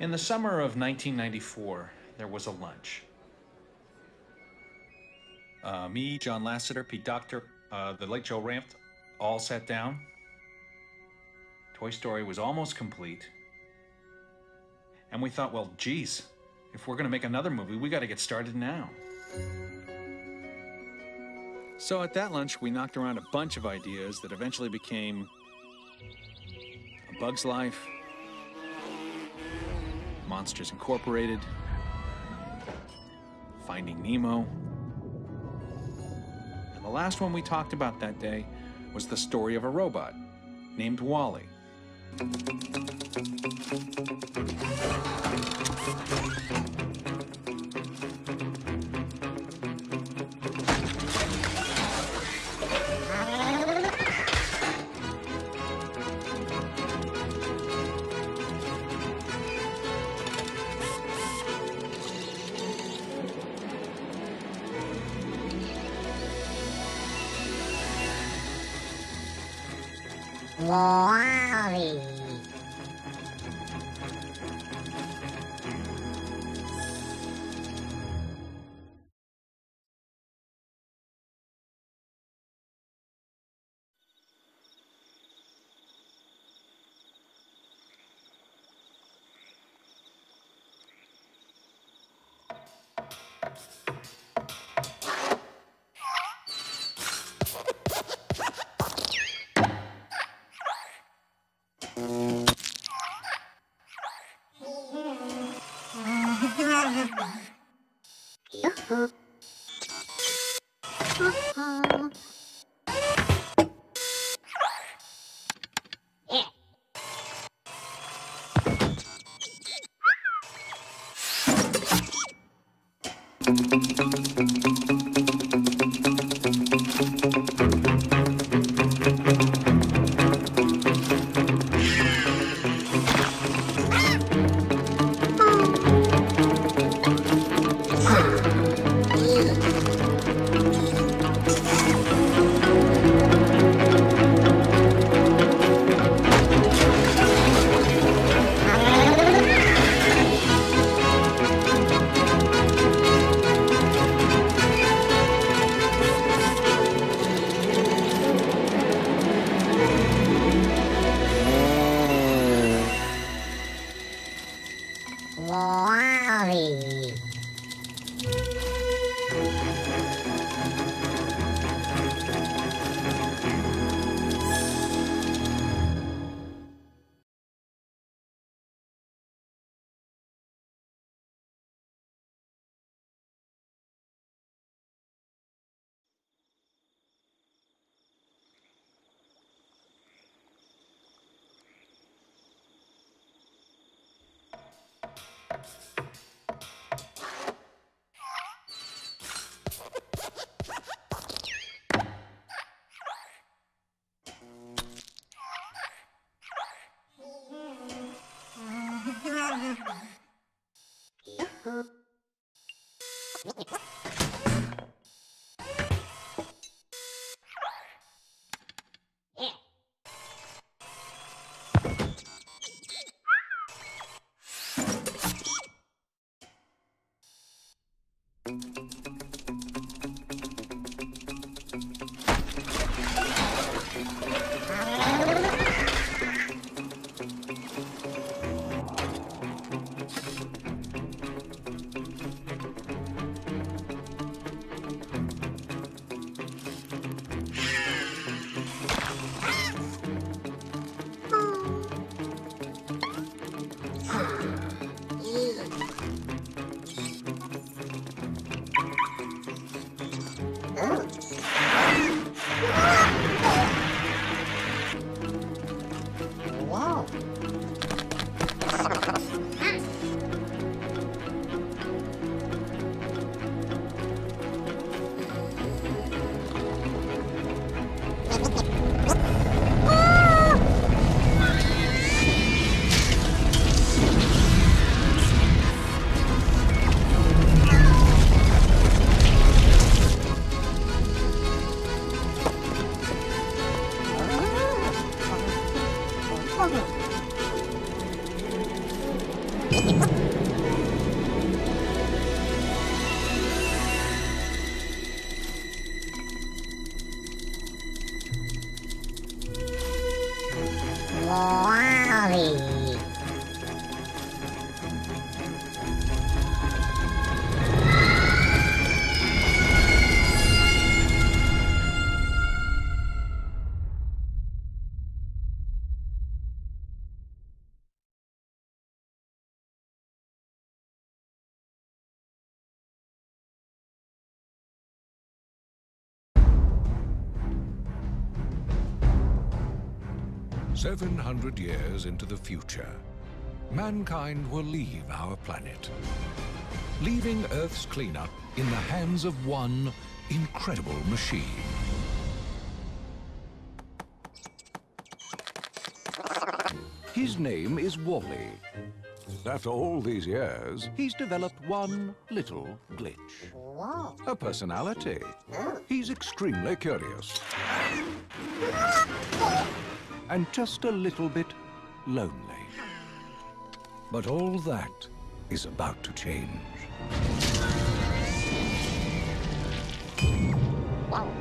In the summer of 1994, there was a lunch. Me, John Lasseter, Pete Docter, the late Joe Ranft, all sat down. Toy Story was almost complete. And we thought, well, geez, if we're gonna make another movie, we gotta get started now. So at that lunch, we knocked around a bunch of ideas that eventually became A Bug's Life, Monsters Incorporated, Finding Nemo. And the last one we talked about that day was the story of a robot named Wall-E. Wall-E. 700 years into the future, mankind will leave our planet, leaving Earth's cleanup in the hands of one incredible machine. His name is Wall-E. After all these years, he's developed one little glitch. A personality. He's extremely curious. And just a little bit lonely. But all that is about to change. Wow.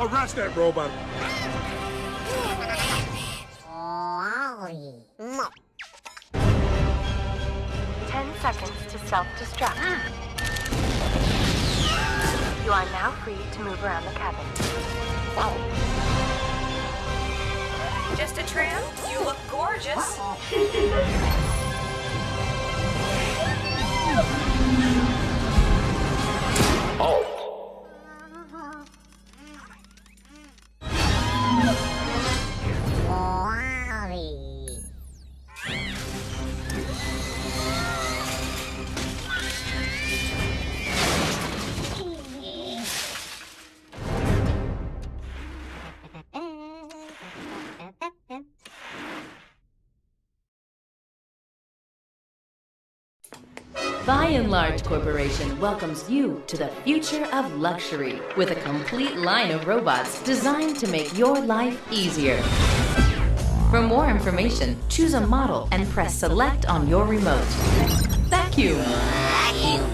Arrest that robot! Mo. 10 seconds to self-destruct. You are now free to move around the cabin. Wow. Just a trim? You look gorgeous. Oh. Enlarge Corporation welcomes you to the future of luxury with a complete line of robots designed to make your life easier. For more information, choose a model and press select on your remote. Vacuum,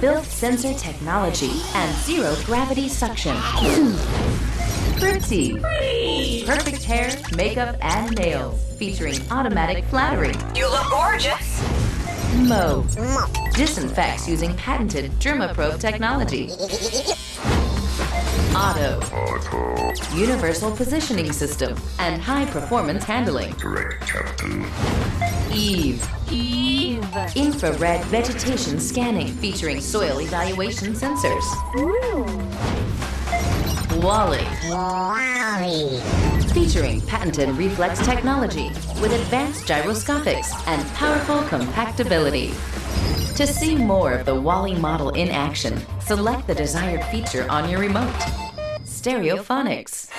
built sensor technology and zero gravity suction. Frixie, perfect hair, makeup and nails featuring automatic flattery. You look gorgeous. Mo disinfects using patented Dermaprobe technology. Auto universal positioning system and high performance handling. Correct, Captain. EVE infrared vegetation scanning featuring soil evaluation sensors. Wall-E featuring patented reflex technology with advanced gyroscopics and powerful compactability. To see more of the Wall-E model in action, select the desired feature on your remote. Stereophonics.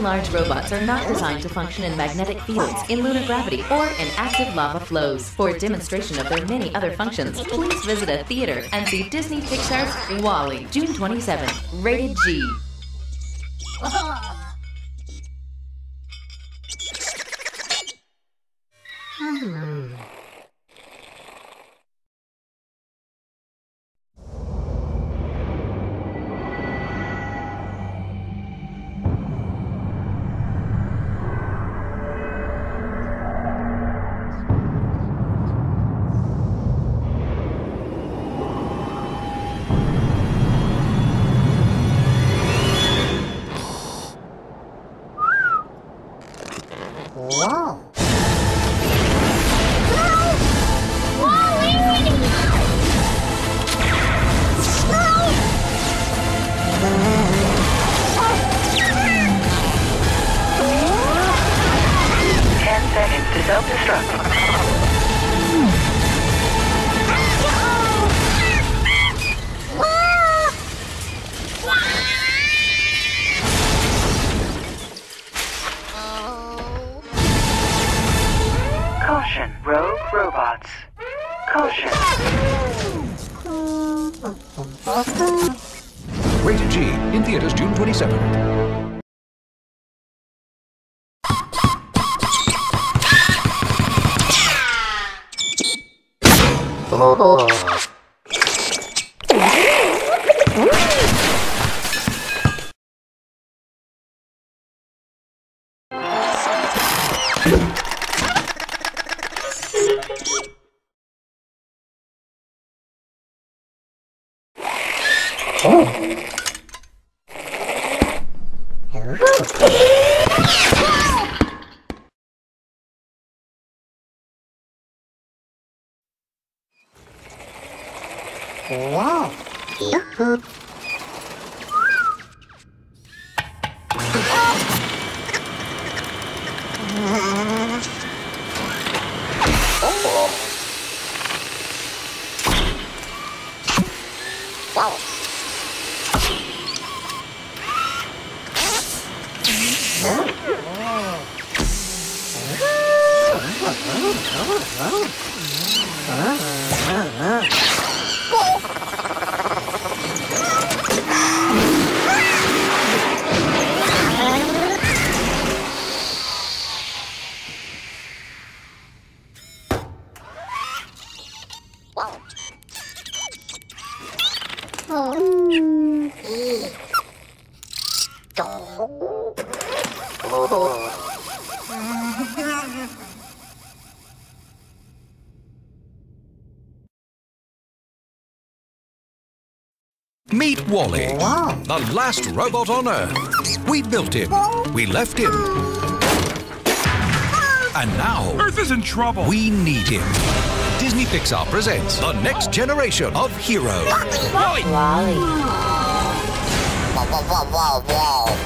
Large robots are not designed to function in magnetic fields, in lunar gravity, or in active lava flows. For a demonstration of their many other functions, please visit a theater and see Disney Pixar's Wall-E, June 27, rated G. robots. Caution. Rated G. In theaters June 27th. Wow. Yahoo. Meet Wall-E, wow, the last robot on Earth. We built him, we left him, and now Earth is in trouble. We need him. Disney Pixar presents the next generation of heroes.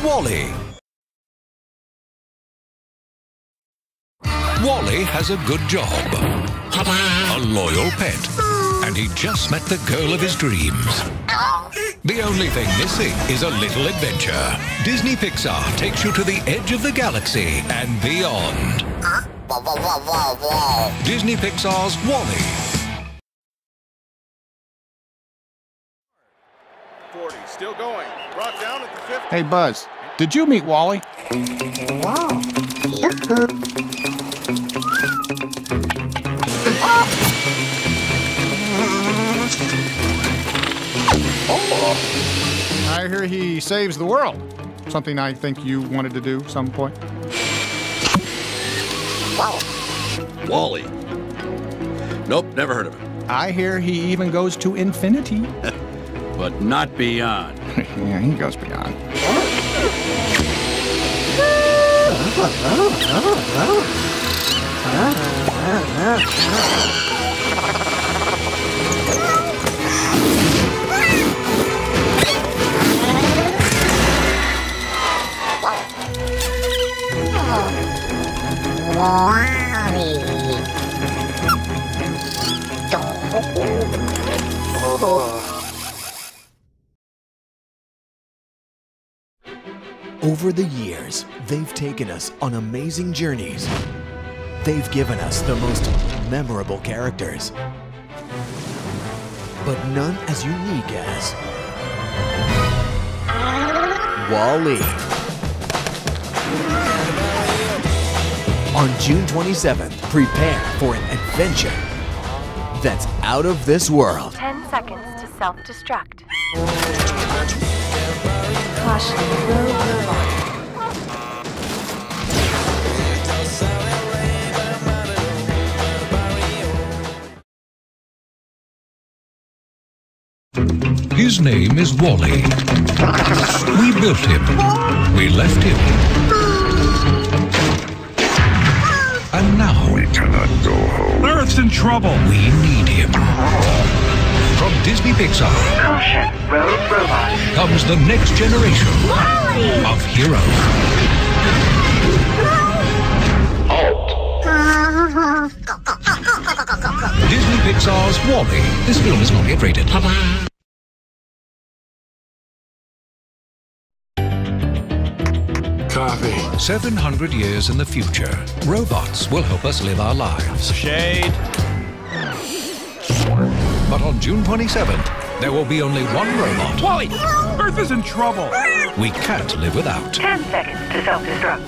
Wall-E. Wall-E has a good job, a loyal pet, and he just met the girl of his dreams. The only thing missing is a little adventure. Disney Pixar takes you to the edge of the galaxy and beyond. Disney Pixar's Wall-E. 40, still going. Brought down at the 50. Hey, Buzz, did you meet Wall-E? Wow. I hear he saves the world. Something I think you wanted to do at some point. Wow. Wall-E. Nope, never heard of it. I hear he even goes to infinity. But not beyond. Yeah, he goes beyond. Over the years, they've taken us on amazing journeys. They've given us the most memorable characters, but none as unique as Wall-E. On June 27th, prepare for an adventure that's out of this world. 10 seconds to self-destruct. Caution, robot. His name is Wall-E. We built him. We left him. And now we cannot go home. Earth's in trouble. We need him. From Disney Pixar. Caution, road robots. Comes the next generation of heroes. Halt. Disney Pixar's Wall-E. This film is not yet rated. Coffee. 700 years in the future, robots will help us live our lives. Shade. on June 27th, there will be only one robot. Wally! Earth is in trouble! We can't live without. 10 seconds to self-destruct.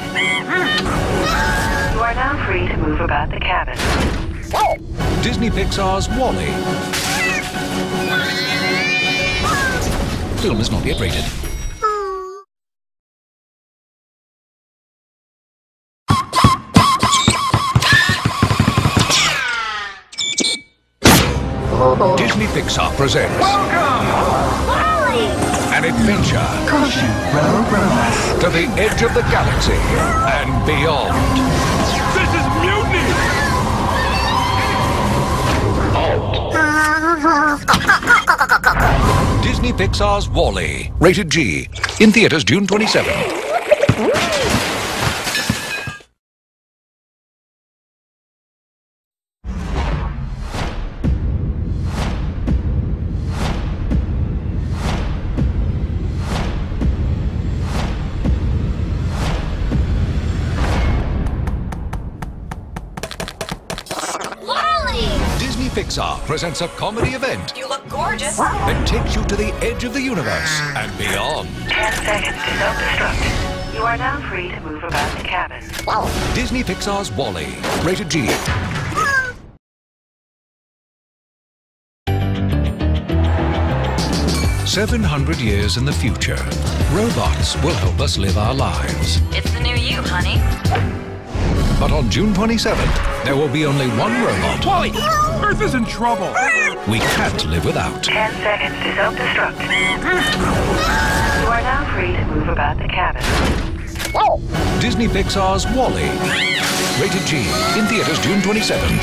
You are now free to move about the cabin. Disney Pixar's Wall-E. Film is not yet rated. Disney Pixar presents... Welcome! Wally! An adventure... Caution, row. ...to the edge of the galaxy and beyond. This is mutiny! Halt. Disney Pixar's Wall-E, rated G. In theaters June 27th. Pixar presents a comedy event. You look gorgeous. That takes you to the edge of the universe and beyond. 10 seconds to self-destruct. You are now free to move about the cabin. Wow. Disney Pixar's Wall-E, rated G. Ah. 700 years in the future, robots will help us live our lives. It's the new you, honey. But on June 27th, there will be only one robot. Wally! Earth is in trouble! We can't live without. 10 seconds to self-destruct. You are now free to move about the cabin. Disney Pixar's Wall-E. Rated G. In theaters June 27th.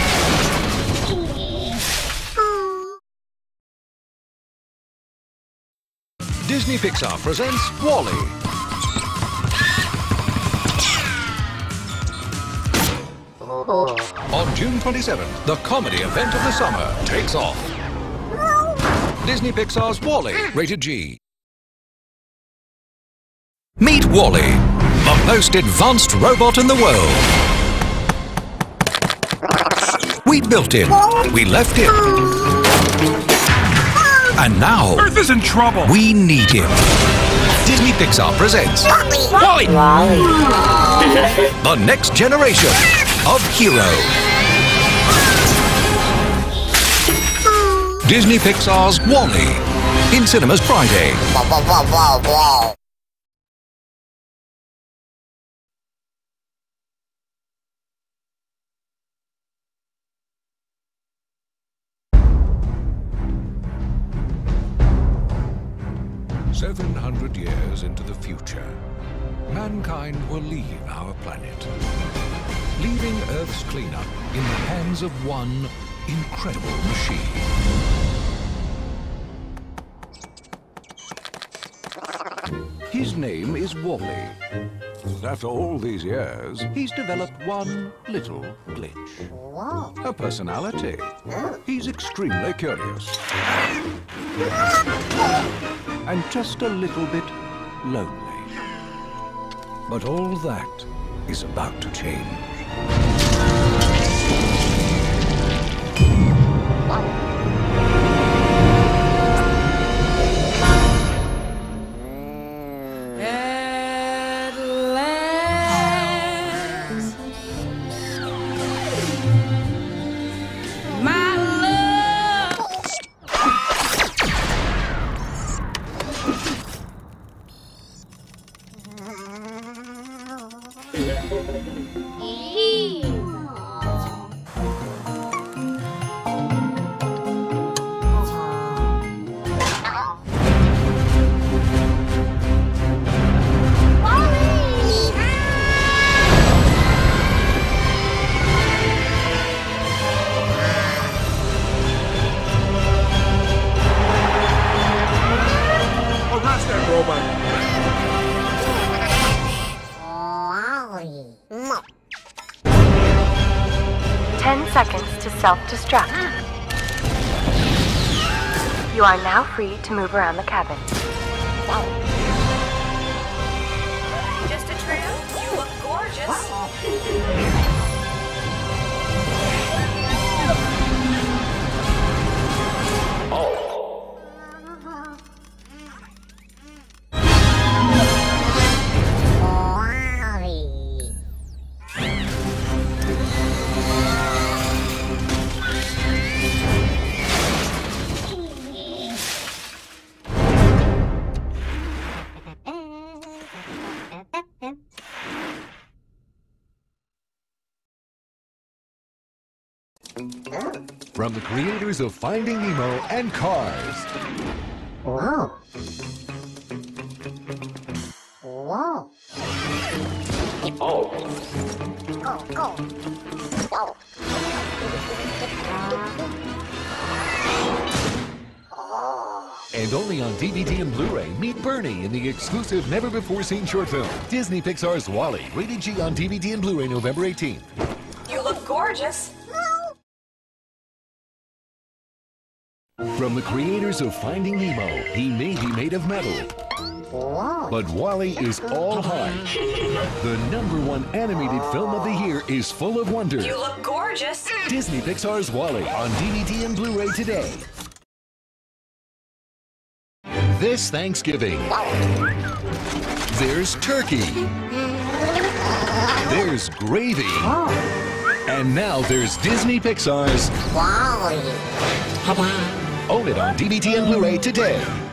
Disney Pixar presents Wall-E. On June 27th, the comedy event of the summer takes off. Disney Pixar's Wall-E, rated G. Meet Wall-E, the most advanced robot in the world. We built him, we left him, and now Earth is in trouble. We need him. Disney Pixar presents Wall-E, the next generation of hero. Disney Pixar's Wall-E, in cinemas Friday. $700 years into the future, mankind will leave our planet, leaving Earth's cleanup in the hands of one incredible machine. His name is Wall-E. After all these years, he's developed one little glitch. A personality. He's extremely curious. And just a little bit lonely. But all that is about to change. Self-destruct. You are now free to move around the cabin. Just a trim? You look gorgeous. Wow. from the creators of Finding Nemo and Cars. Wow. Wow. Oh. Oh. And only on DVD and Blu-ray, meet Bernie in the exclusive never-before-seen short film, Disney Pixar's Wall-E, rated G on DVD and Blu-ray November 18th. You look gorgeous. From the creators of Finding Nemo, he may be made of metal, but Wall-E is all heart. The #1 animated film of the year is full of wonder. You look gorgeous. Disney Pixar's Wall-E on DVD and Blu-ray today. This Thanksgiving, there's turkey, there's gravy, and now there's Disney Pixar's Wall-E. Own it on DVD and Blu-ray today.